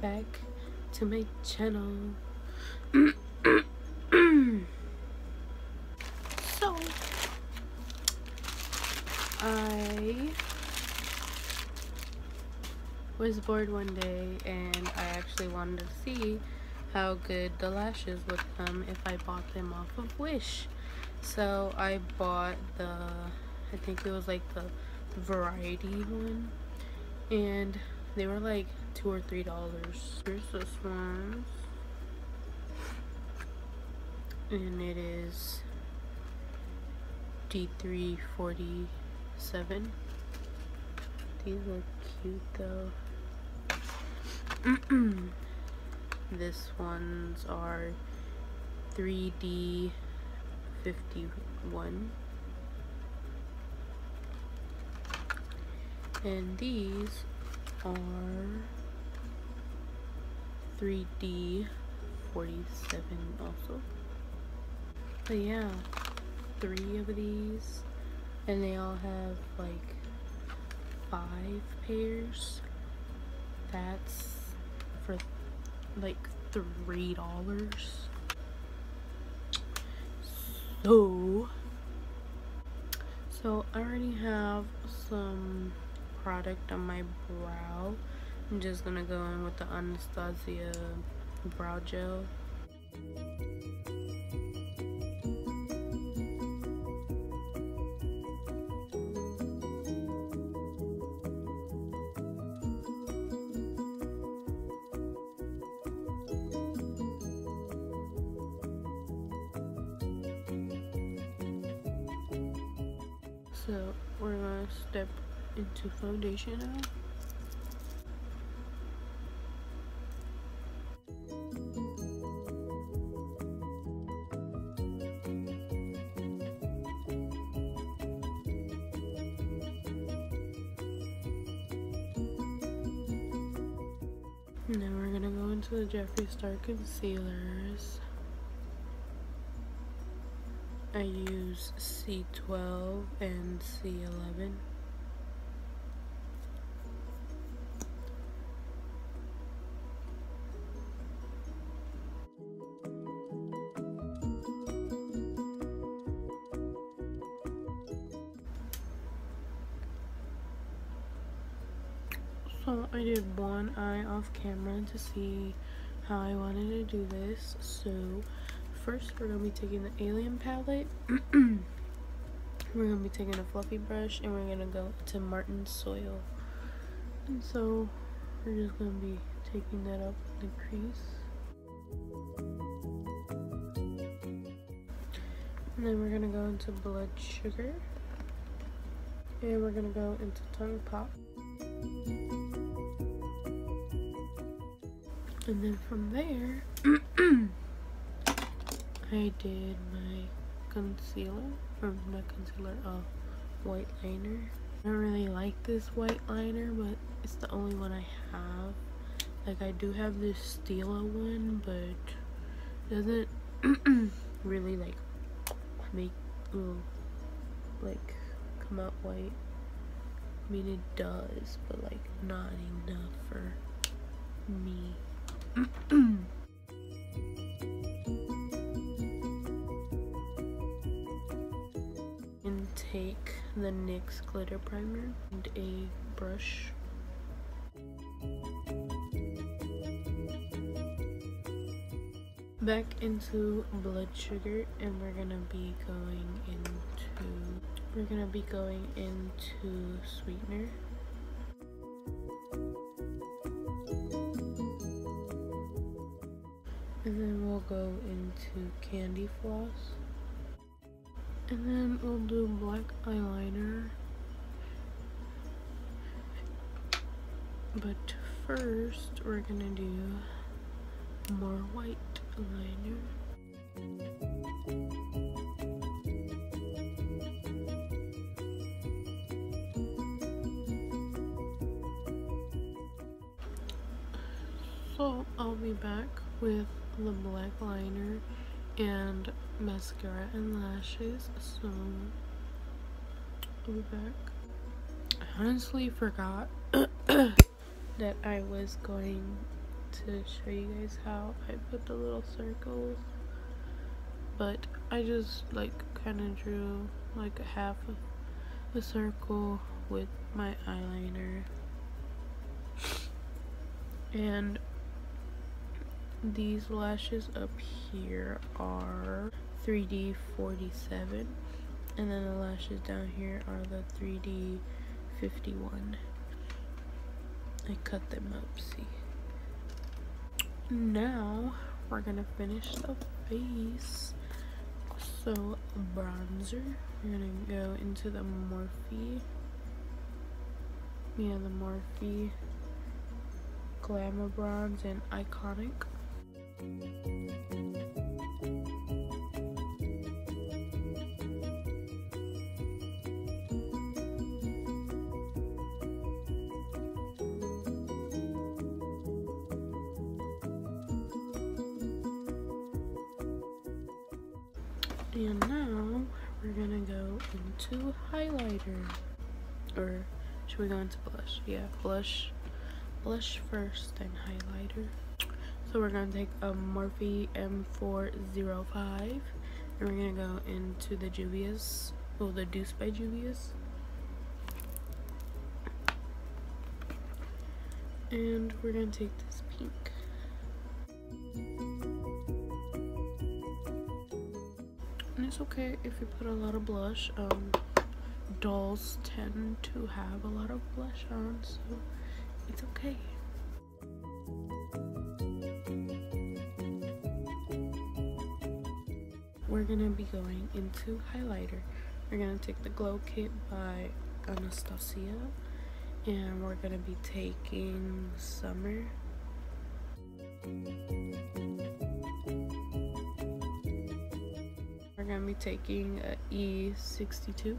back to my channel. So I was bored one day and I actually wanted to see how good the lashes would come if I bought them off of Wish. So I bought the, I think it was like the variety one, and they were like $2 or $3. Here's this one, and it is D347. These look cute though. This ones are 3D 51, and these are 3D 47 also. But yeah, 3 of these, and they all have like 5 pairs. That's for like $3. So I already have some product on my brow. I'm just gonna go in with the Anastasia brow gel. So we're gonna step into foundation now. And then we're gonna go into the Jeffree Star concealers. I use C12 and C11. So I did one eye off camera to see how I wanted to do this. So first, we're going to be taking the Alien palette, we're going to be taking a fluffy brush, and we're going to go to Martin's Soil. And so, we're just going to be taking that up in the crease. And then we're going to go into Blood Sugar. And we're going to go into Tongue Pop. And then from there, I did my concealer, or not concealer, white liner. I don't really like this white liner, but it's the only one I have. Like, I do have this Stila one, but it doesn't really like make, like, come out white. I mean, it does, but like not enough for me. Take the NYX glitter primer and a brush. Back into Blood Sugar, and we're gonna be going into Sweetener. And then we'll go into Candy Floss. And then we'll do black eyeliner, but first we're gonna do more white liner. So I'll be back with the black liner and mascara and lashes. So I'll be back. I honestly forgot that I was going to show you guys how I put the little circles, but I just like kind of drew like a half of a circle with my eyeliner. And these lashes up here are 3D47, and then the lashes down here are the 3D51. I cut them up, see. Now we're gonna finish the face. So bronzer, we're gonna go into the Morphe. Yeah, the Morphe Glamour Bronze and Iconic. And now we're gonna go into highlighter, or should we go into blush? Yeah, blush first, then highlighter. So we're gonna take a Morphe M405, and we're gonna go into the Juvia's, well, the Deuce by Juvia's, and we're gonna take this pink. And it's okay if you put a lot of blush. Dolls tend to have a lot of blush on, so it's okay. We're gonna be going into highlighter. We're gonna take the Glow Kit by Anastasia, and we're gonna be taking Summer. We're gonna be taking a E62.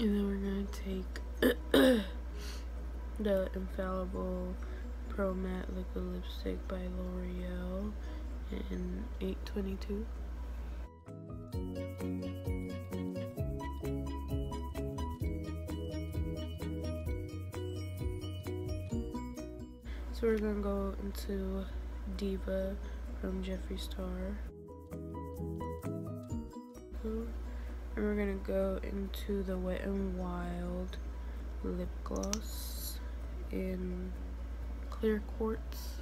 And then we're gonna take the Infallible Pro Matte Liquid Lipstick by L'Oreal in 822. So we're gonna go into Diva from Jeffree Star. And we're gonna go into the Wet n Wild lip gloss in clear quartz.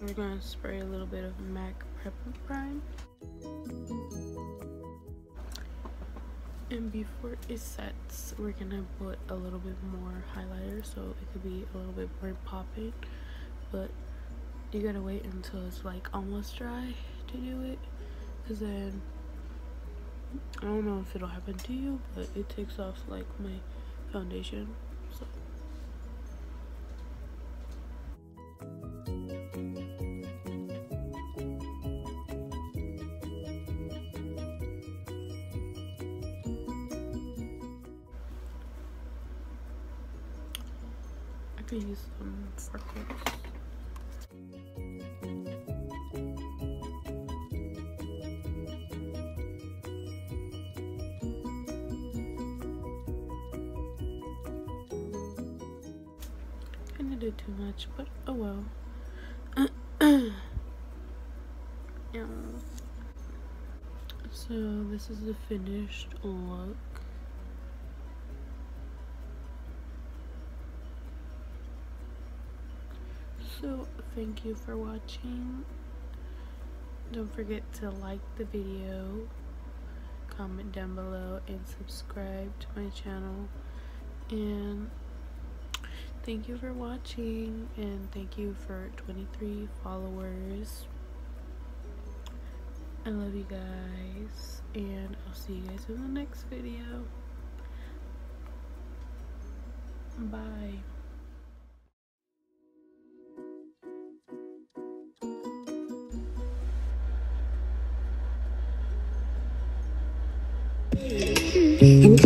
We're gonna spray a little bit of MAC Prep and Prime. And before it sets, we're gonna put a little bit more highlighter, so it could be a little bit more popping, but you gotta wait until it's like almost dry to do it, because then I don't know if it'll happen to you, but it takes off like my foundation. So I could use some sparkles. Too much, but oh well. Yeah. So this is the finished look. So thank you for watching. Don't forget to like the video, comment down below, and subscribe to my channel. And thank you for watching, and thank you for 23 followers. I love you guys, and I'll see you guys in the next video. Bye.